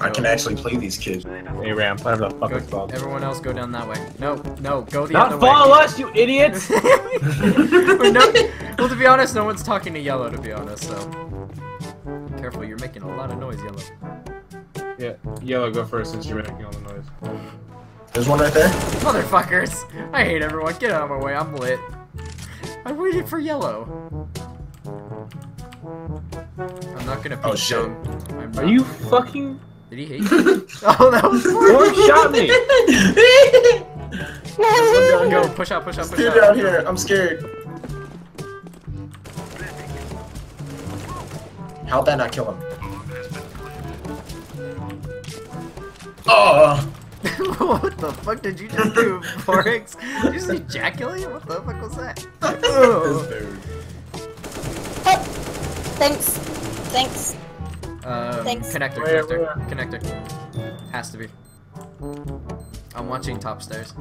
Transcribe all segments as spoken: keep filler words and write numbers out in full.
I can actually play these kids. Hey Ram, whatever the fuck it's called. Everyone else go down that way. No, no, go the other way. Not follow us, you idiots! No, well, to be honest, no one's talking to Yellow, to be honest, so... Careful, you're making a lot of noise, Yellow. Yeah, Yellow, go first since you're making all the noise. There's one right there. Motherfuckers! I hate everyone, get out of my way, I'm lit. I waited for Yellow. I'm not gonna push oh, him. Are you fucking... Did he hate you? Oh, that was Vork shot me! Go, go, go, push out, push out, push out. Down here, I'm scared. How'd that not kill him? Oh! What the fuck did you just do, Vorikx? Did you just ejaculate? What the fuck was that? Oh. Oh. Thanks. Thanks. Um, Thanks. Connector, connector, where, where? Connector. Has to be. I'm watching top stairs.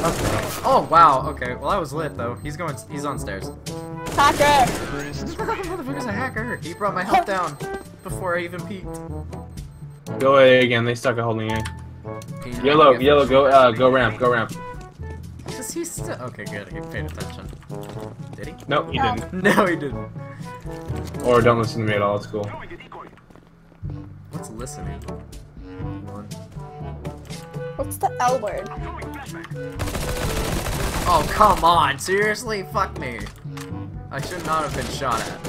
Okay. Oh wow. Okay. Well, I was lit though. He's going. He's on stairs. Hacker. Motherfucker's a hacker. He brought my health down before I even peeked. Go away again. They stuck a hole in you. Yellow, yellow. Go, uh, go ramp, go ramp. Cause he's still okay. Good. He paid attention. Did he? No, he no. didn't. No, he didn't. Or don't listen to me at all, it's cool. What's listening? One. What's the L word? Oh, come on, seriously? Fuck me. I should not have been shot at.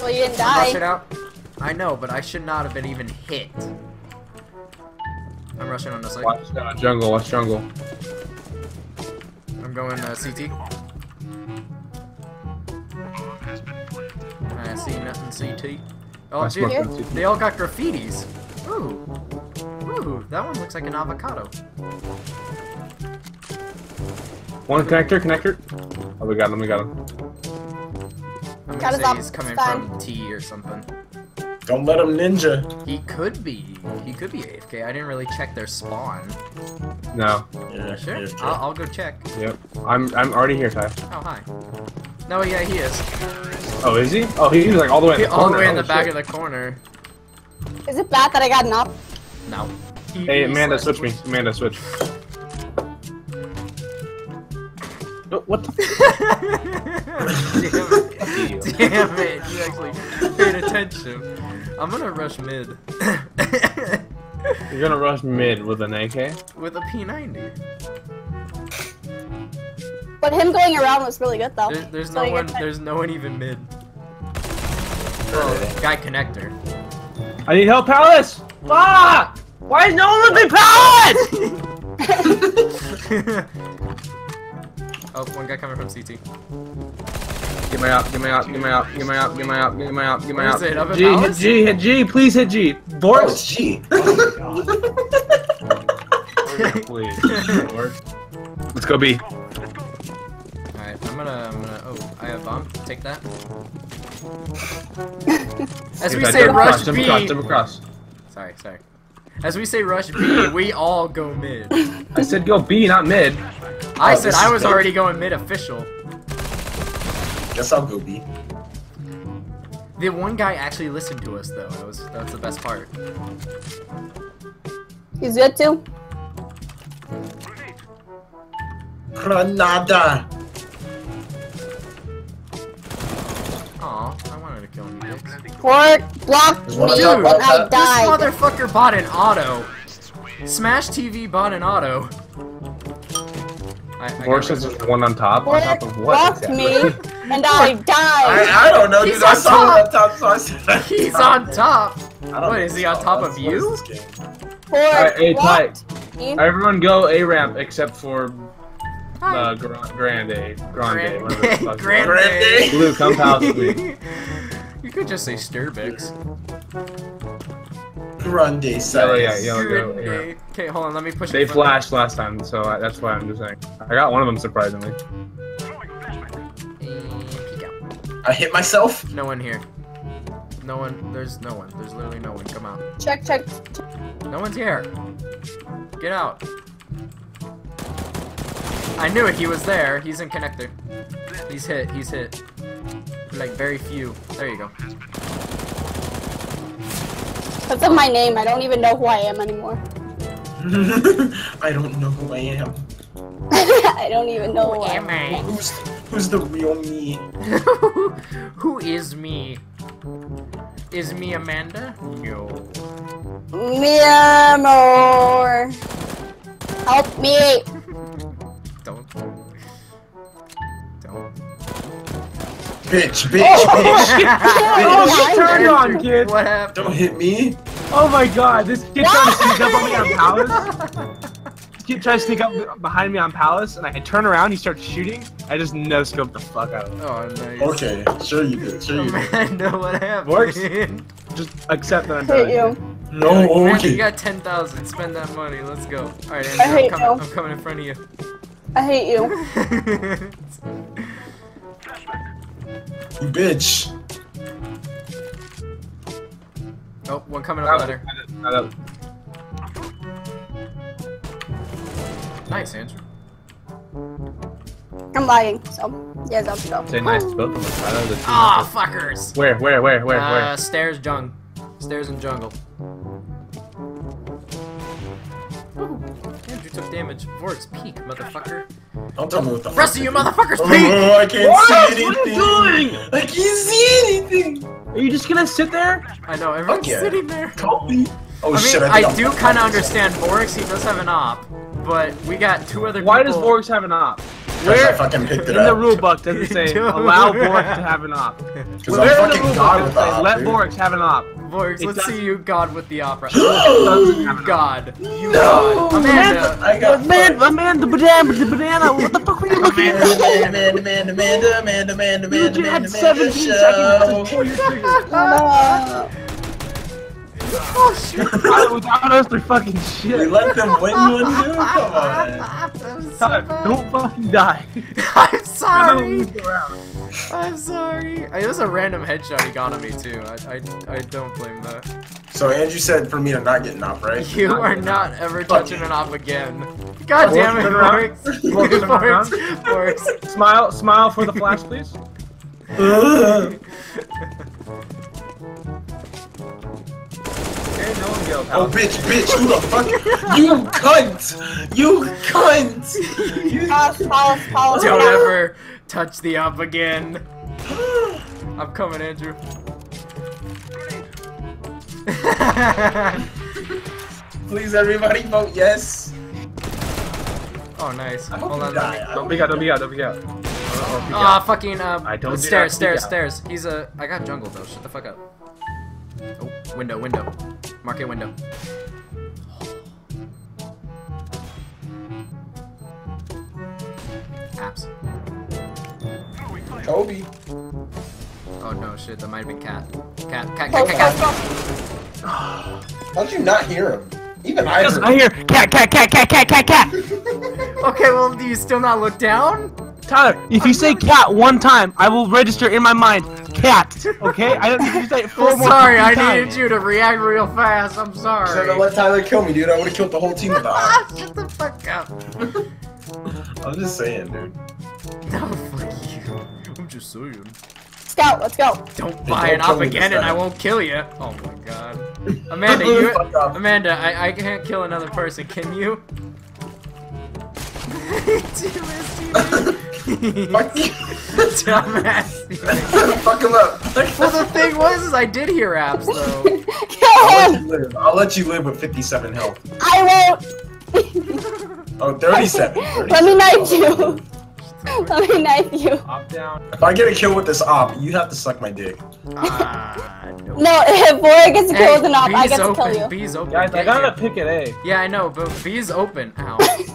Well, you didn't die. Rush it out. I know, but I should not have been even hit. I'm rushing on this side. Watch uh, jungle, watch jungle. I'm going uh, C T. I see nothing C T. Oh, dude, they all got graffitis. Ooh. Ooh, that one looks like an avocado. One connector, connector. Oh, we got him, we got him. I'm gonna say he's coming from T or something. Don't let him ninja. He could be. He could be A F K. I didn't really check their spawn. No. Yeah, sure. I'll, I'll go check. Yep. I'm I'm already here, Ty. Oh hi. No, yeah, he is. Oh, is he? Oh, he's like all the way. He, in the all corner. the way in oh, the back shit. of the corner. Is it bad that I got knocked? No. He, hey, Amanda, switch me. Amanda, switch. No, what the? Damn it! Damn it! You actually paid attention. I'm gonna rush mid. You're gonna rush mid with an A K? With a P ninety. But him going around was really good though. There's, there's so no one. There's no one even mid. Oh, guy connector. I need help, Palace. Ah! Why is no one with me, Palace? Oh, one guy coming from C T. Get my up, get my up, get my up, get my up, get my up, get my up, get my up. It, up G, hit G, hit G, please hit G. Bork, oh, G. Oh my god. Please. Let's go B. Alright, I'm gonna, I'm gonna, oh, I have bomb. Take that. As we say rush B. Sorry, sorry. As we say rush B, we all go mid. I said go B, not mid. I oh, said I was big. already going mid-official. Guess I'll go B. The one guy actually listened to us, though. That was, that's the best part. He's good, too. Granada. Aw, I wanted to kill him. Vork blocked me and I died. This motherfucker bought an auto. Smash T V bought an auto. Vork says there's one on top. Vork on top of what? Exactly? me, and I died. I, I don't know, dude. I saw him on top, so I said he's on top. What is he on top of you? Vork, hey, tight. Everyone go A ramp except for uh, Grande, Grande, Grande. Grande. Blue, come house with me. You could just say Sturbix. Grande size. Oh, yeah, yeah, go, yeah. Okay, hold on, let me push They flashed me. last time, so I, that's why I'm just saying. I got one of them, surprisingly. I hit myself? No one here. No one. There's no one. There's literally no one. Come out. Check, check, check. No one's here. Get out. I knew it. He was there. He's in connector. He's hit. He's hit. Like very few. There you go. That's of my name. I don't even know who I am anymore. I don't know who I am. I don't even know who I am. I? Who's, who's the real me? Who is me? Is me Amanda? Yo. Me amor. Help me. Don't. Don't. Bitch, bitch, oh, bitch. Oh, bitch. Turn on, kid. What happened? Don't hit me. Oh my god, this kid trying to sneak up on me on Palace. This kid tries to sneak up behind me on Palace, and I turn around, he starts shooting. I just no-scoped the fuck out of him. Oh, nice. Okay, sure you did, sure you did. Amanda, what happened? Works. Just accept that I'm dying. Hate you. No, like, okay. Amanda, you got ten thousand, spend that money, let's go. Alright, Andrew, I hate I'm, coming, you. I'm coming in front of you. I hate you. You bitch. Oh, one coming up ladder. Nice, Andrew. I'm lying, so yeah, that's go. Say nice to both of us. I know the two. Aw, oh, fuckers! Where, where, where, where, uh, where? Stairs, jungle. Stairs and jungle. Ooh, Andrew took damage. Vorikx, peek, motherfucker. Don't tell me what the fuck. Rest of you motherfuckers, oh, peek! Oh, I can't what? see anything! What are you doing? I can't see anything! Are you just gonna sit there? I know, everyone's okay. sitting there. Oh, I mean, shit, I, I do kind of understand Vorikx, he does have an op, but we got two other Why people. Why does Vorikx have an op? Where I fucking picked it in up. the rulebook does it say allow Vorikx to have an op? Because I'm fucking the god with the op, Let dude. Vorikx have an op. Vorikx, it let's doesn't... see you god with the opera. You god. You no. god. Amanda. I got Amanda, Amanda, banana, banana. What the fuck were you looking at? Amanda, Amanda, Amanda, Amanda, Amanda, Amanda, you had seventeen seconds to pull your trigger. Oh shit! Without us, they're fucking shit. We let them win one, dude? Come on. Sorry, don't fucking die. I'm sorry. I'm sorry. It was a random headshot he got on me, too. I, I, I don't blame that. So Andrew said for me to not get an op, right? You not are not ever Fuck touching it. an op again. God damn it, Vorikx. Vorikx. Smile, smile for the flash, please. Oh bitch, bitch, who the fuck? You cunt! You cunt! You pause, pause, pause. Don't ever touch the op again. I'm coming, Andrew. Please everybody vote yes. Oh nice. Hold on. Don't peek out, don't peek out, don't peek out. Ah uh, fucking uh I don't stairs, stairs, stairs. He's a I got jungle though, shut the fuck up. Oh, window, window. Mark a window. Apps. Kobe. Oh no, shit, that might have been Cat. Cat, Cat, Cat, oh, Cat, Cat. How did you not hear him? Even I heard him. I hear Cat, Cat, Cat, Cat, Cat, Cat, Cat. Okay, well, do you still not look down? Tyler, if you say cat one time, I will register in my mind cat. Okay? I don't need you to say it four well, more sorry, times. Sorry, I needed you to react real fast. I'm sorry. Should I let Tyler kill me, dude? I would have killed the whole team about it. Shut the fuck up. I'm just saying, dude. No, fuck you. I'm just saying. Scout, let's go. Don't buy it up again, and I won't kill you. Oh my god. Amanda, you. Amanda, I I can't kill another person. Can you? Fuck you. Dumbass. Fuck him up. Well, the thing was, is I did hear apps, though. I'll, let you live. I'll let you live with fifty-seven health. I won't. Oh, thirty-seven. thirty-seven. Let me knife you. Let me knife you. Op down. If I get a kill with this op, you have to suck my dick. Uh, no. no, if Vorikx gets a kill hey, with an op, I get to open. kill you. B's open. Guys, I gotta pick an A. Yeah, I know, but B's open. Ow.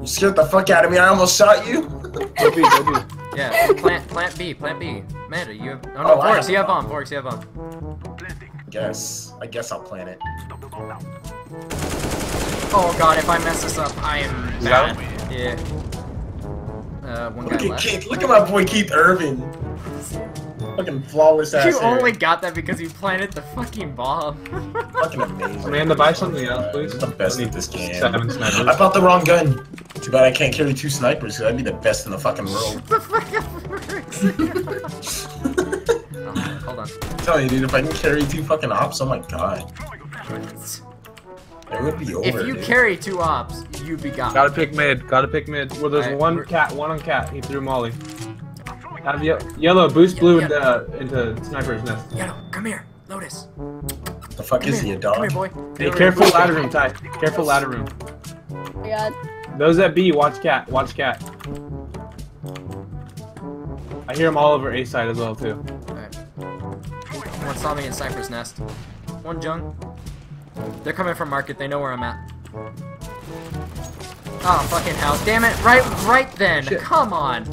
You scared the fuck out of me, I almost shot you! Go B, go B. Yeah, plant, plant B, plant B. Amanda, you have- Oh no, oh, Vorikx, you have bomb, Vorikx, you have bomb. Guess. I guess I'll plant it. Oh god, if I mess this up, I am bad. Yeah. Uh, one look guy at Keith, look at my boy Keith Irvin. Fucking flawless ass You hair. only got that because you planted the fucking bomb. Fucking amazing. Amanda, buy something else, please. It's the best of this game. Seven snipers. I bought the wrong gun. Too bad I can't carry two snipers, because I'd be the best in the fucking world. Oh, hold on. I'm telling you, dude, if I can carry two fucking ops, oh my god. It would be over, If you dude. carry two ops, you'd be gone. Gotta pick mid, gotta pick mid. Well, there's right, one we're... cat, one on cat. He threw Molly. Have ye yellow, boost yeah, blue yeah. into, uh, into sniper's nest. Yellow, come here. Lotus. The fuck come is here. he, a dog? Come here, boy. Hey, careful ladder room, Ty. Careful ladder room. Yeah. Those at B, watch cat. Watch cat. I hear them all over A side as well, too. Alright. One saw me in Cypher's Nest. One junk. They're coming from market. They know where I'm at. Oh, fucking hell. Damn it. Right, right then. Shit. Come on.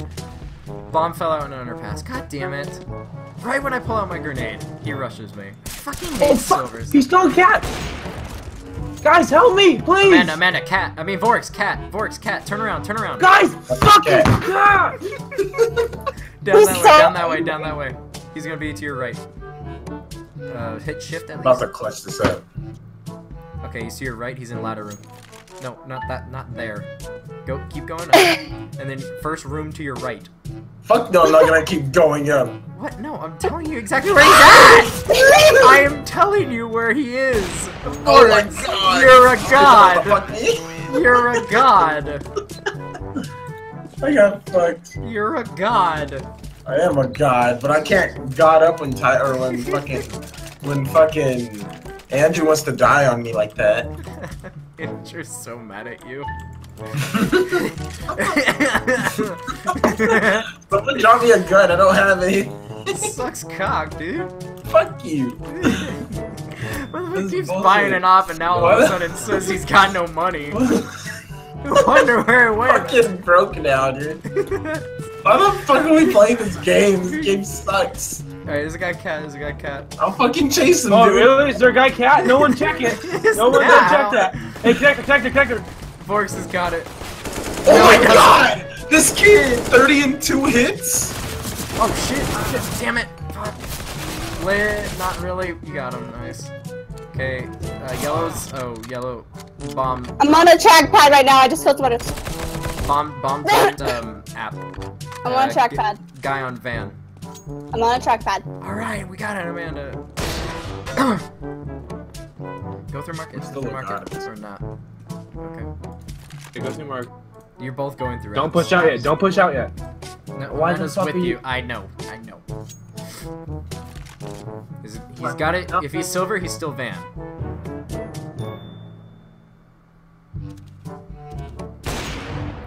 Bomb fell out in an underpass. God damn it. Right when I pull out my grenade, he rushes me. Fucking hate oh, fuck. Silvers. He stole cat! Guys, help me, please! Amanda, Amanda, cat. I mean, Vorikx, cat. Vorikx, cat. Turn around, turn around. Guys, fucking cat! Down that way, down that way, down that way. He's gonna be to your right. Uh, hit shift at least. I'm about to clutch this up. Okay, he's to your right. He's in ladder room. No, not that, not there. Go, keep going up. And then first room to your right. Fuck no, I'm not gonna keep going up. What? No, I'm telling you exactly where he's at! I am telling you where he is! Oh my god! You're a god! You're a god! I got fucked. You're a god. I am a god, but I can't god up when Ty- or when fucking- when fucking Andrew wants to die on me like that. Andrew's so mad at you. Someone drop me a gun, I don't have any. Sucks cock, dude. Fuck you. He keeps bullshit. buying an op and now all of a sudden it says he's got no money. I wonder where it went. Fucking broke now, dude. Why the fuck are we playing this game? This game sucks. Alright, there's a guy cat, there's a guy cat. I'll fucking chase him, oh, dude. Oh, really? Is there a guy cat? No one check it. No one don't check that. Hey, check it, check it, check it. Vorikx has got it. Oh no, my god! It. This kid! thirty and two hits? Oh shit, shit, damn it. Fuck. Lit, not really. You got him, nice. Okay, uh, yellows. Oh, yellow. Bomb. I'm on a track pad right now, I just felt about it. Bomb, bomb, dropped, um, app. I'm uh, on a track pad. Guy on van. I'm on a track pad. Alright, we got it, Amanda. Go through market, go through market, or not. Okay. It goes through market. You're both going through it. Don't push out yet, don't push out yet. No, Why the fuck with you? you? I know, I know. Is it, he's got it. If he's silver, he's still van.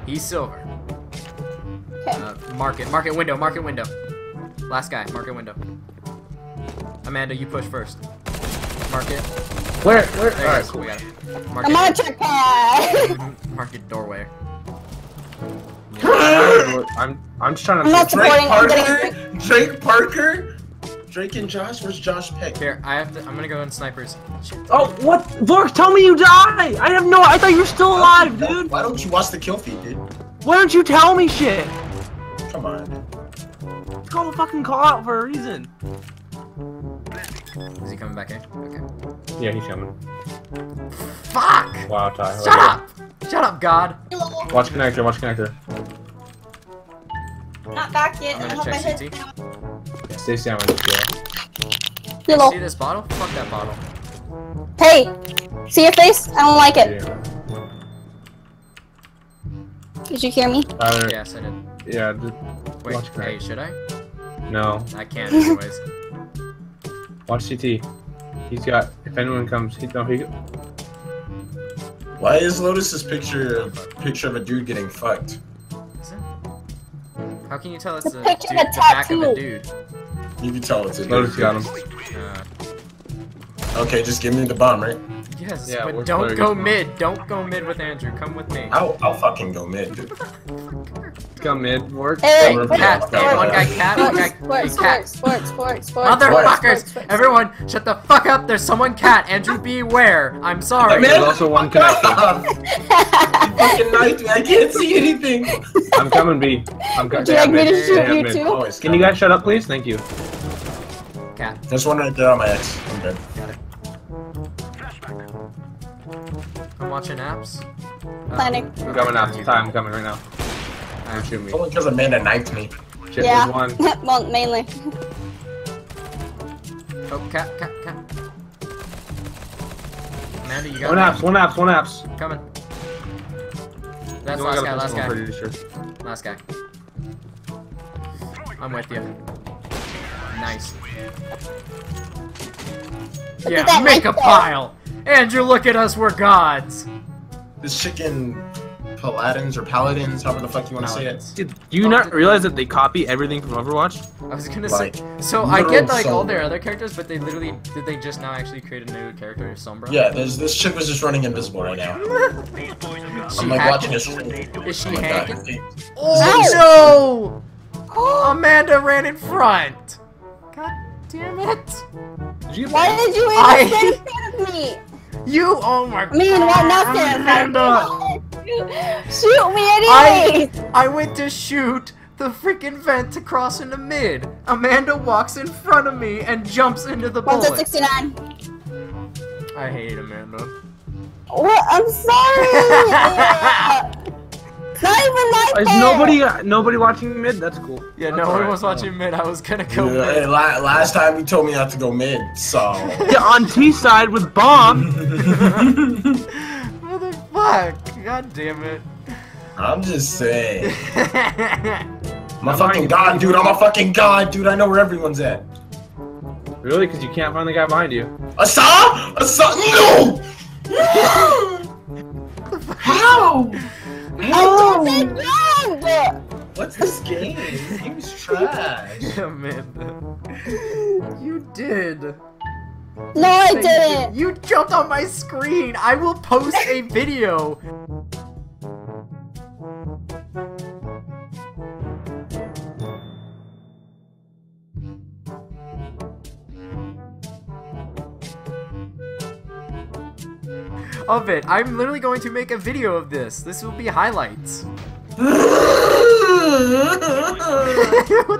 He's silver. Uh, market, market window, market window. Last guy, market window. Amanda, you push first. Market. Where? Where? All right, cool. We got it. Market. I'm on a trackpad. Market doorway. I'm. I'm just trying to. I'm not supporting. Parker, Drake Parker. Drake and Josh. Where's Josh Peck? Here, I have to. I'm gonna go in snipers. Shit. Oh, what? Vork, tell me you die. I have no. I thought you were still alive, dude. Don't, why don't you watch the kill feed, dude? Why don't you tell me shit? Come on. Let's go fucking call out for a reason. Is he coming back in? Okay. Yeah, he's coming. Fuck! Wow, Ty. Shut right up! There. Shut up, God! Watch connector, watch connector. Not back yet. I'm gonna check C T. Yeah, stay sandwich, yeah. Hello. See this bottle? Fuck that bottle. Hey! See your face? I don't like it. Yeah. Did you hear me? Uh, yes, I did. Yeah, just Wait, watch hey, should I? No. I can't anyways. Watch C T. He's got. If anyone comes, he no he. Why is Lotus's picture a picture of a dude getting fucked? Is it? How can you tell it's the, a dude, the back of a dude? You can tell it's a dude. Lotus got him. Uh, okay, just give me the bomb, right? Yes, yeah, but don't go mid. Mom. Don't go mid with Andrew. Come with me. I'll I'll fucking go mid, dude. Come mid, work. Hey, hey, cat, cat, cat, one guy cat, one guy sports, cat. Sports, sports, sports, Motherfuckers! Sports, everyone, shut the fuck up! There's someone cat. Andrew, beware. I'm sorry. There's also one connector. You fucking knifed me. I can't see anything. I'm coming, B. I'm coming. Would you like me to shoot you too? Oh, Can coming. you guys shut up, please? Thank you. Cat. There's one right there on my X. I'm good. Got it. I'm watching apps. Planning. Um, I'm coming out. I'm coming right now. I'm shooting me. Someone just Amanda knifed me. Shit, yeah. One. Well, mainly. Oh, cat, cat, cat. Amanda, you got one me. Apps, one apps, one apps. Coming. That's last guy, last guy. Sure. Last guy. I'm with you. Nice. Look yeah, make a pile! Andrew, look at us, we're gods! This chicken... Paladins or Paladins, however the fuck you want to say it. Dude, do you oh, not realize that they copy everything from Overwatch? I was gonna like, say, so I get like Sombra. all their other characters, but they literally, did they just now actually create a new character, Sombra? Yeah, there's, this chick was just running invisible right now. I'm like watching this. Is she hacking? Oh no! Amanda ran in front! God damn it! Why did you even stand with me? You, oh my god. I mean, what nothing? Amanda! Shoot me anyway! I, I went to shoot the freaking vent to cross into mid. Amanda walks in front of me and jumps into the bullet. one sixty-nine. I hate Amanda. What? I'm sorry! Yeah. Not even my fault! Is nobody, uh, nobody watching mid? That's cool. Yeah, That's no one right. was watching mid. I was gonna go yeah, mid. La last time you told me not to go mid, so... Yeah, on T-side with bomb! Motherfuck! God damn it. I'm just saying. I'm a fucking god, dude. I'm a fucking god, dude. I know where everyone's at. Really? Because you can't find the guy behind you. Asa? Asa? No! How? How? What's this game? This game's trash. Amanda. You did. No, I didn't! You jumped on my screen! I will post a video! Of it. I'm literally going to make a video of this. This will be highlights. What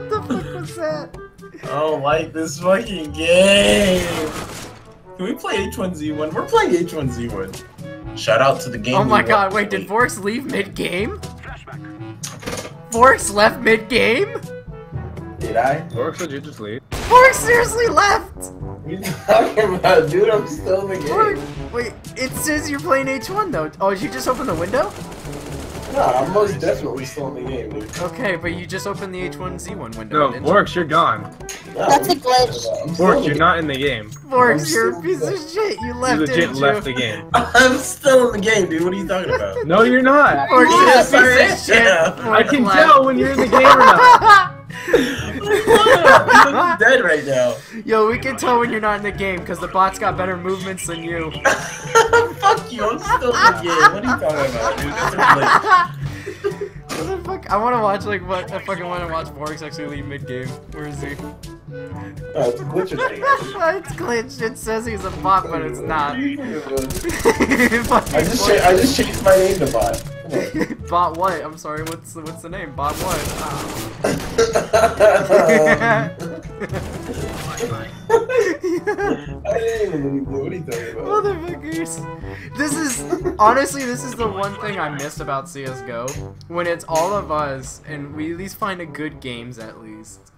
the fuck was that? I don't like this fucking game. Can we play H one Z one? We're playing H one Z one. Shout out to the game. Oh my god, wait, did Vorikx leave mid-game? Vorikx left mid-game? Did I? Vorikx, did you just leave? Vorikx seriously left! What are you talking about? Dude, I'm still in the game. Vorikx, wait, it says you're playing H one though. Oh, did you just open the window? No, I'm most definitely still in the game, dude. Okay, but you just opened the H one Z one window. No, Vorikx, you're gone. That's a glitch. Vorikx, you're not in the game. Vorikx, you're a piece of shit. You left, you legit left the game. I'm still in the game, dude. What are you talking about? No, you're not. Vorikx, yes, you're a piece of shit. Yeah. I can tell when you're in the game or not. You look dead right now. Yo, we can tell when you're not in the game because the bots got better movements than you. Fuck you, I'm still in the game. What are you talking about, dude? That's a glitch. What the fuck? I want to watch, like, what? I fucking want to watch Vorikx actually leave mid game. Where is he? Oh, it's glitched. It's glitched. It says he's a bot, but it's not. I just I just changed my name to bot. Bot what? I'm sorry. What's the, what's the name? Bot what? I didn't even know what he talking about. Motherfuckers. This is honestly this is the one thing I missed about C S G O. When it's all of us and we at least find a good games at least.